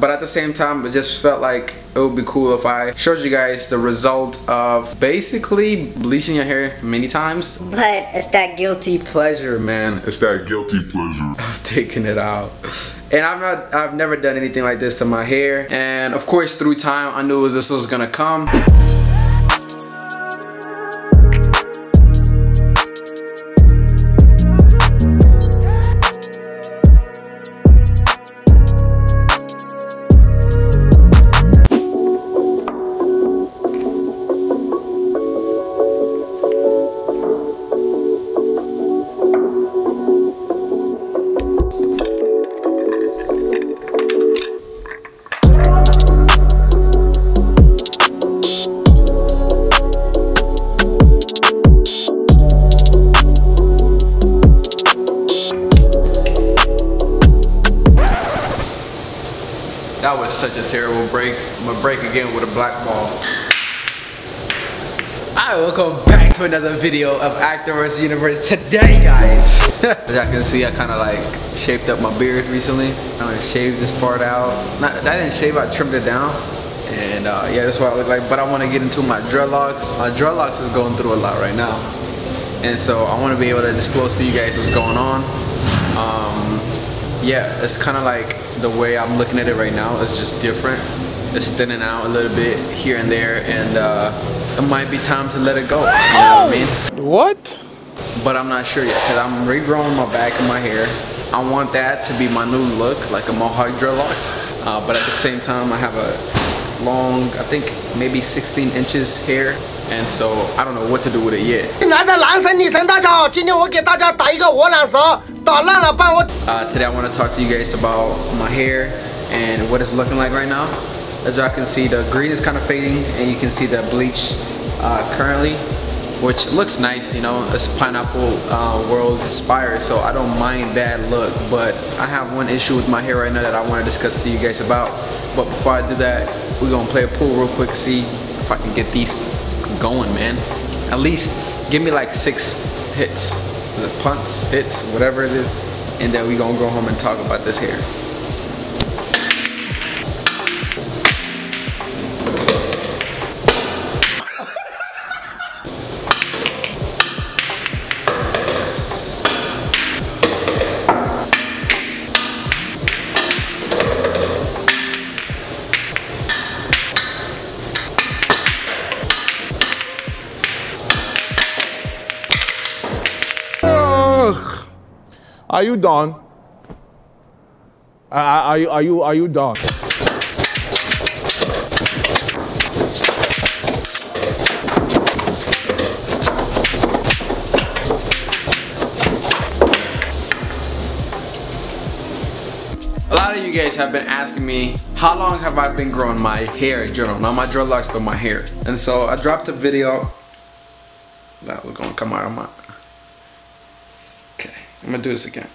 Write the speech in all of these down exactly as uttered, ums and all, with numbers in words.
but at the same time it just felt like it would be cool if I showed you guys the result of basically bleaching your hair many times. But it's that guilty pleasure, man. It's that guilty pleasure of taking it out. And I've not I've never done anything like this to my hair, and of course through time I knew this was gonna come. That was such a terrible break. I'm gonna break again with a black ball. Alright, welcome back to another video of ActDaVerse Universe. Today, guys, as y'all can see, I kind of like shaped up my beard recently. I'm gonna shave this part out. Not, I didn't shave, I trimmed it down. And uh, yeah, that's what I look like. But I want to get into my dreadlocks. My dreadlocks is going through a lot right now. And so I want to be able to disclose to you guys what's going on. Um, yeah, it's kind of like the way I'm looking at it right now is just different. It's thinning out a little bit here and there, and uh, it might be time to let it go. You know what I mean? What? But I'm not sure yet, because I'm regrowing my back and my hair. I want that to be my new look, like a mohawk dreadlocks. Uh, but at the same time, I have a long, I think maybe sixteen inches hair, and so I don't know what to do with it yet. Uh, today I want to talk to you guys about my hair and what it's looking like right now. As y'all can see, the green is kind of fading, and you can see the bleach uh, currently, which looks nice. You know, it's Pineapple uh, World inspired, so I don't mind that look. But I have one issue with my hair right now that I want to discuss to you guys about. But before I do that, we're gonna play a pool real quick, see if I can get these going, man. At least give me like six hits. The punts, hits, whatever it is, and then we gonna go home and talk about this hair. Are you done? Are, are you are you are you done? A lot of you guys have been asking me how long have I been growing my hair in general, not my dreadlocks, but my hair. And so I dropped a video that was gonna come out of my. I'm gonna do this again.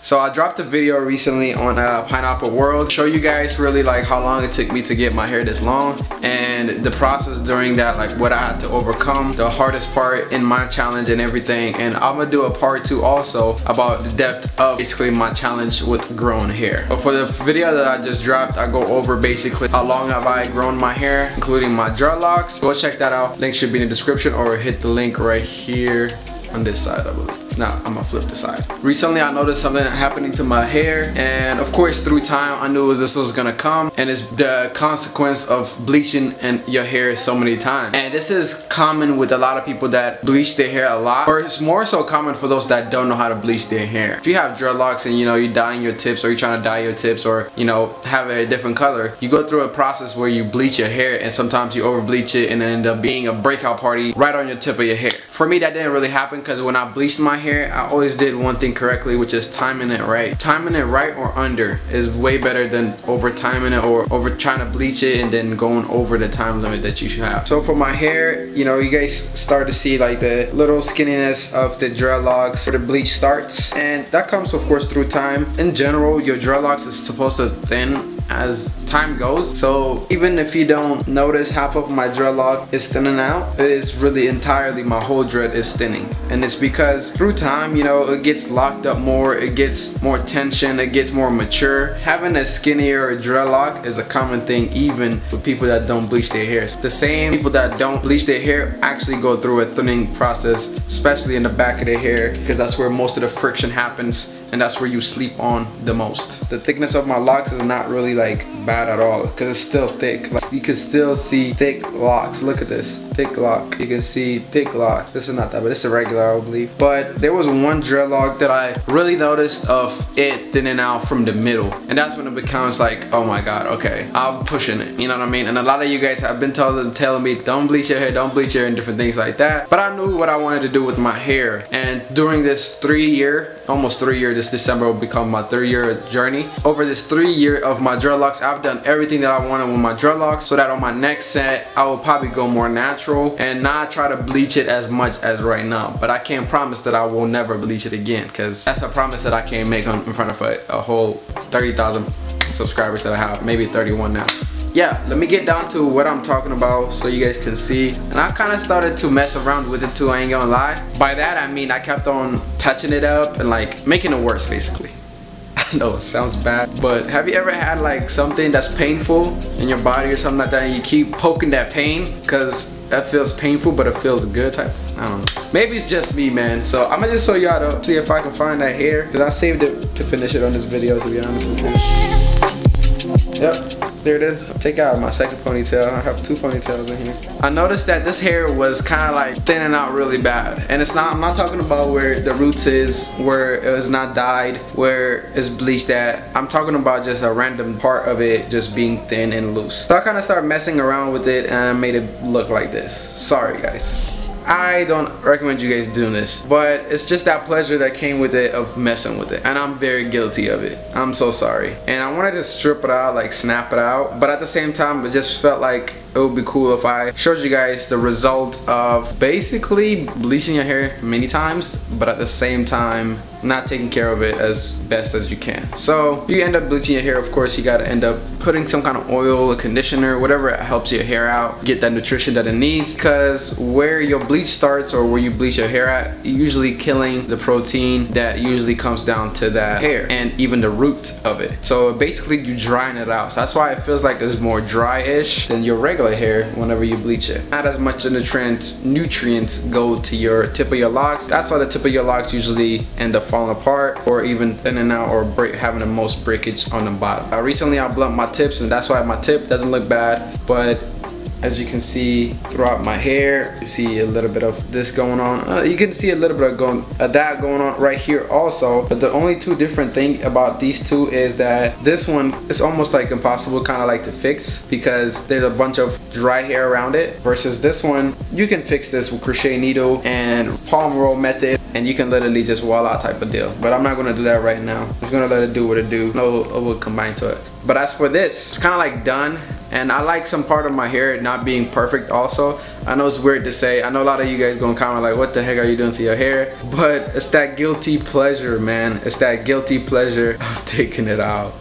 So I dropped a video recently on uh, Pineapple World, show you guys really like how long it took me to get my hair this long, and the process during that, like what I had to overcome, the hardest part in my challenge and everything. And I'm gonna do a part two also about the depth of basically my challenge with growing hair. But for the video that I just dropped, I go over basically how long have I grown my hair, including my dreadlocks. Go check that out. Link should be in the description, or hit the link right here on this side, I believe. Now, I'm gonna flip the side. Recently, I noticed something happening to my hair, and of course, through time, I knew this was gonna come, and it's the consequence of bleaching and your hair so many times. And this is common with a lot of people that bleach their hair a lot, or it's more so common for those that don't know how to bleach their hair. If you have dreadlocks and you know you're dyeing your tips, or you're trying to dye your tips, or you know have a different color, you go through a process where you bleach your hair, and sometimes you over bleach it, and it end up being a breakout party right on your tip of your hair. For me, that didn't really happen, because when I bleached my hair, I always did one thing correctly, which is timing it right. Timing it right or under is way better than over timing it or over trying to bleach it and then going over the time limit that you should have. So for my hair, you know, you guys start to see like the little skinniness of the dreadlocks where the bleach starts, and that comes of course through time. In general, your dreadlocks is supposed to thin as time goes. So even if you don't notice, half of my dreadlock is thinning out. It is really entirely my whole dread is thinning, and it's because through time, you know, it gets locked up more, it gets more tension, it gets more mature. Having a skinnier dreadlock is a common thing even for people that don't bleach their hair. The same people that don't bleach their hair actually go through a thinning process, especially in the back of their hair, because that's where most of the friction happens, and that's where you sleep on the most. The thickness of my locks is not really like bad at all, because it's still thick. Like, you can still see thick locks. Look at this, thick lock. You can see thick lock. This is not that, but it's a regular, I believe. But there was one dreadlock that I really noticed of it thinning out from the middle, and that's when it becomes like, oh my god, okay, I'm pushing it. You know what I mean? And a lot of you guys have been telling telling me, don't bleach your hair, don't bleach your hair, and different things like that. But I knew what I wanted to do with my hair, and during this three year, almost three year. This December will become my three year journey. Over this three year of my dreadlocks, I've done everything that I wanted with my dreadlocks, so that on my next set I will probably go more natural and not try to bleach it as much as right now. But I can't promise that I will never bleach it again, because that's a promise that I can't make in front of a, a whole thirty thousand subscribers that I have, maybe thirty-one now. Yeah, let me get down to what I'm talking about so you guys can see. And I kind of started to mess around with it too, I ain't gonna lie. By that I mean I kept on touching it up and like making it worse basically. I know it sounds bad, but have you ever had like something that's painful in your body or something like that, and you keep poking that pain because that feels painful but it feels good type? I don't know. Maybe it's just me, man. So I'm gonna just show y'all to see if I can find that hair, because I saved it to finish it on this video, to be honest with you. Yep. There it is. Take out my second ponytail. I have two ponytails in here. I noticed that this hair was kind of like thinning out really bad, and it's not, I'm not talking about where the roots is, where it was not dyed, where it's bleached at. I'm talking about just a random part of it just being thin and loose. So I kind of started messing around with it and I made it look like this. Sorry guys, I don't recommend you guys doing this, but it's just that pleasure that came with it of messing with it, and I'm very guilty of it. I'm so sorry. And I wanted to strip it out, like snap it out, but at the same time it just felt like it would be cool if I showed you guys the result of basically bleaching your hair many times, but at the same time not taking care of it as best as you can. So you end up bleaching your hair, of course you gotta end up putting some kind of oil, a conditioner, whatever helps your hair out, get that nutrition that it needs, because where your bleach starts or where you bleach your hair at, you're usually killing the protein that usually comes down to that hair and even the root of it. So basically you're drying it out. So that's why it feels like it's more dry-ish than your regular hair whenever you bleach it. Not as much nutrients nutrients go to your tip of your locks. That's why the tip of your locks usually end up falling apart or even thinning out or break, having the most breakage on the bottom. Now, recently I blunt my tips, and that's why my tip doesn't look bad, but as you can see throughout my hair, you see a little bit of this going on. Uh, you can see a little bit of, going, of that going on right here also. But the only two different thing about these two is that this one is almost like impossible kind of like to fix, because there's a bunch of dry hair around it, versus this one, you can fix this with crochet needle and palm roll method, and you can literally just voila type of deal. But I'm not gonna do that right now. I'm just gonna let it do what it do. No, it will combine to it. But as for this, it's kind of like done, and I like some part of my hair not being perfect also. I know it's weird to say. I know a lot of you guys gonna comment like, what the heck are you doing to your hair? But it's that guilty pleasure, man. It's that guilty pleasure of taking it out.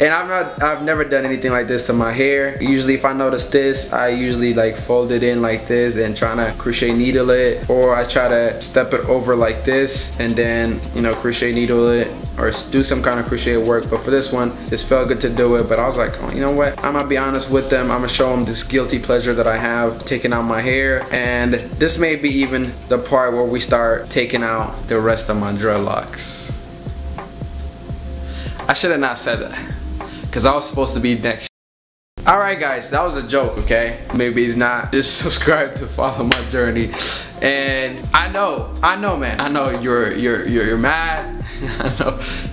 And I'm not, I've never done anything like this to my hair. Usually if I notice this, I usually like fold it in like this and trying to crochet needle it, or I try to step it over like this and then, you know, crochet needle it or do some kind of crochet work. But for this one, just felt good to do it. But I was like, oh, you know what, I'm gonna be honest with them. I'm gonna show them this guilty pleasure that I have taking out my hair, and this may be even the part where we start taking out the rest of my dreadlocks. I should have not said that, because I was supposed to be next. Alright guys, that was a joke, okay? Maybe it's not. Just subscribe to follow my journey. And I know, I know man, I know you're you're you're, you're mad, I know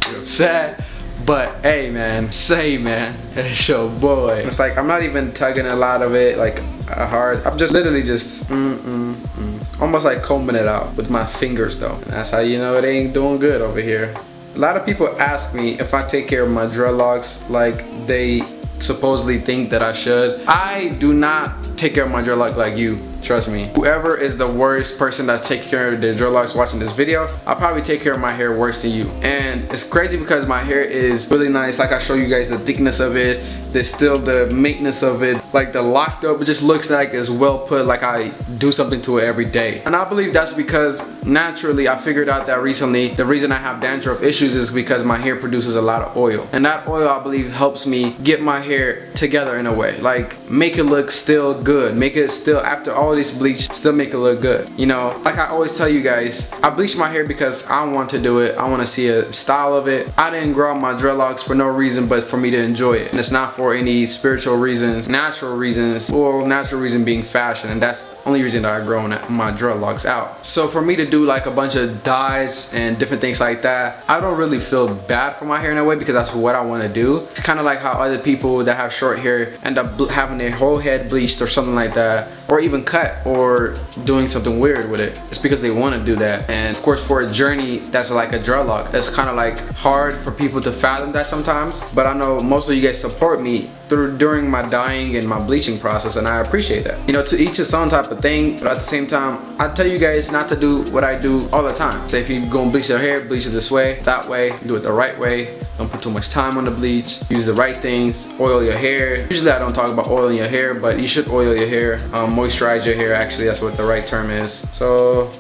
you're upset, but hey man, say man, it's your boy. It's like I'm not even tugging a lot of it like hard. I'm just literally just mm, mm, mm. almost like combing it out with my fingers though. And that's how you know it ain't doing good over here. A lot of people ask me if I take care of my dreadlocks like they supposedly think that I should. I do not take care of my dreadlock like you. Trust me. Whoever is the worst person that's taking care of their dreadlocks lives watching this video, I'll probably take care of my hair worse than you. And it's crazy because my hair is really nice. Like I show you guys the thickness of it. There's still the maintenance of it. Like the locked up, it just looks like it's well put, like I do something to it every day. And I believe that's because naturally I figured out that recently the reason I have dandruff issues is because my hair produces a lot of oil. And that oil I believe helps me get my hair together in a way. Like make it look still good. Make it still, after all this bleach, still make it look good. You know, like I always tell you guys, I bleach my hair because I want to do it. I want to see a style of it. I didn't grow out my dreadlocks for no reason but for me to enjoy it. And it's not for any spiritual reasons, natural reasons, or natural reason being fashion. And that's the only reason that I grow my dreadlocks out. So for me to do like a bunch of dyes and different things like that, I don't really feel bad for my hair in a way because that's what I want to do. It's kind of like how other people that have short hair end up having their whole head bleached or something like that, or even cut or doing something weird with it. It's because they want to do that. And of course for a journey that's like a dreadlock, that's kind of like hard for people to fathom that sometimes, but I know most of you guys support me through during my dyeing and my bleaching process, and I appreciate that. You know, to each his own type of thing, but at the same time I tell you guys not to do what I do all the time. Say if you're gonna bleach your hair, bleach it this way, that way, do it the right way. Don't put too much time on the bleach. Use the right things. Oil your hair. Usually I don't talk about oiling your hair, but you should oil your hair. Um, moisturize your hair, actually. That's what the right term is. So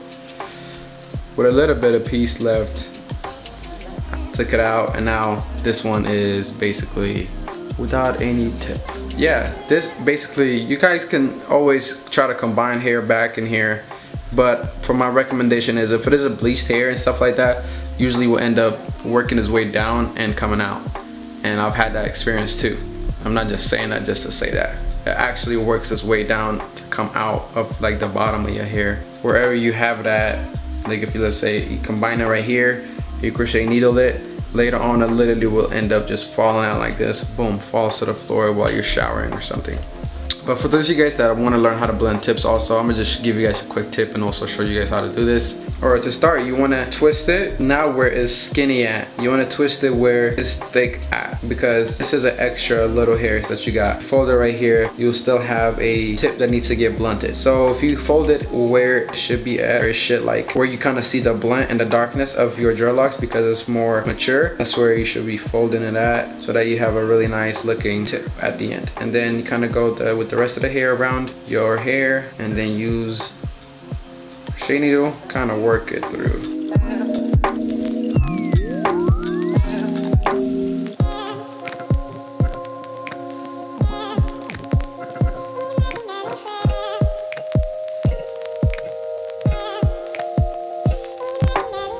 with a little bit of piece left, I took it out, and now this one is basically without any tip. Yeah, this basically, you guys can always try to combine hair back in here, but for my recommendation is if it is a bleached hair and stuff like that, usually will end up working his way down and coming out. And I've had that experience too. I'm not just saying that just to say that. It actually works its way down to come out of like the bottom of your hair. Wherever you have that, like if you, let's say you combine it right here, you crochet needle it, later on it literally will end up just falling out like this. Boom, falls to the floor while you're showering or something. But for those of you guys that want to learn how to blend tips also, I'm going to just give you guys a quick tip and also show you guys how to do this. Alright, to start, you want to twist it now where it's skinny at. You want to twist it where it's thick at, because this is an extra little hairs that you got. Fold it right here, you'll still have a tip that needs to get blunted. So if you fold it where it should be at, or it should like, where you kind of see the blunt and the darkness of your dreadlocks because it's more mature, that's where you should be folding it at so that you have a really nice looking tip at the end. And then you kind of go the, with the rest of the hair around your hair, and then use crochet needle, kind of work it through.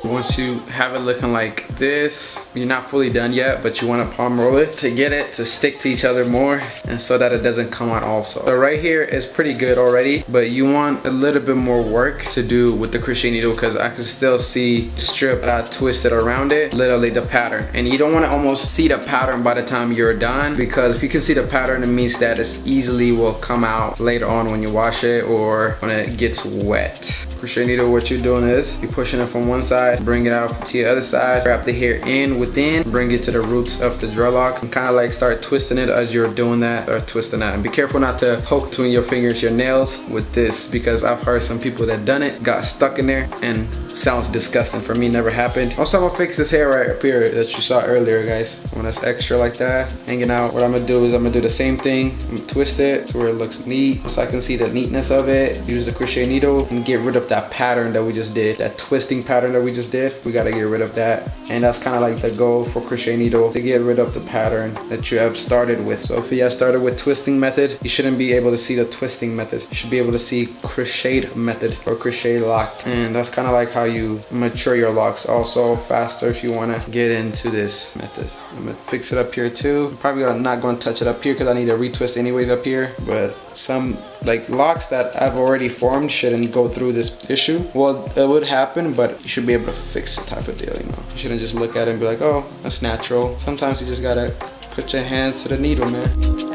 Once you have it looking like this, you're not fully done yet, but you want to palm roll it to get it to stick to each other more and so that it doesn't come out also. So right here is pretty good already, but you want a little bit more work to do with the crochet needle because I can still see strip that I twisted around it, literally the pattern. And you don't want to almost see the pattern by the time you're done, because if you can see the pattern, it means that it easily will come out later on when you wash it or when it gets wet. Crochet needle, what you're doing is you're pushing it from one side, bring it out to the other side, wrap the hair in within, bring it to the roots of the dreadlock, and kind of like start twisting it as you're doing that, or twisting that. And be careful not to poke between your fingers, your nails with this, because I've heard some people that done it, got stuck in there, and sounds disgusting. For me, never happened. Also, I'm gonna fix this hair right up here that you saw earlier, guys. When it's extra like that, hanging out, what I'm gonna do is I'm gonna do the same thing. I'm gonna twist it to where it looks neat, so I can see the neatness of it. Use the crochet needle and get rid of that pattern that we just did, that twisting pattern that we just did. We got to get rid of that, and that's kind of like the goal for crochet needle, to get rid of the pattern that you have started with. So if you have started with twisting method, you shouldn't be able to see the twisting method. You should be able to see crocheted method or crochet lock, and that's kind of like how you mature your locks also faster if you want to get into this method. I'm gonna fix it up here too. I'm probably not going to touch it up here because I need to retwist anyways up here, but some like locks that I've already formed shouldn't go through this issue. Well, it would happen, but you should be able to fix the type of deal, you know. You shouldn't just look at it and be like, oh, that's natural. Sometimes you just gotta put your hands to the needle, man.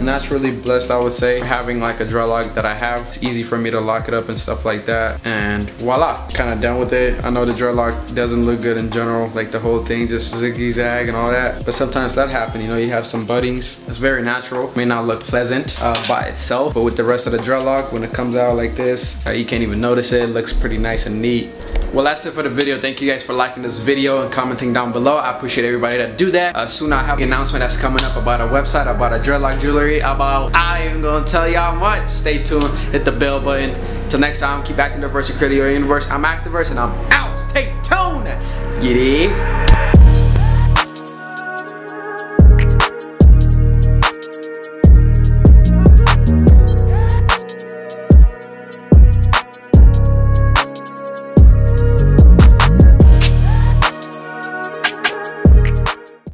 naturally blessed, I would say, having like a dry lock that I have. It's easy for me to lock it up and stuff like that, and voila, kind of done with it. I know the dry lock doesn't look good in general, like the whole thing just zigzag and all that, but sometimes that happens. You know, you have some buddings, it's very natural, may not look pleasant uh, by itself, but with the rest of the dry lock, when it comes out like this, uh, you can't even notice it. It looks pretty nice and neat. Well, that's it for the video. Thank you guys for liking this video and commenting down below. I appreciate everybody that do that. Uh, soon I have an announcement that's coming up about a website, about a dreadlock jewelry, about I ain't gonna tell y'all much. Stay tuned, hit the bell button. Till next time, keep ActDaVerse and create your universe. I'm ActDaVerse and I'm out. Stay tuned. You dig?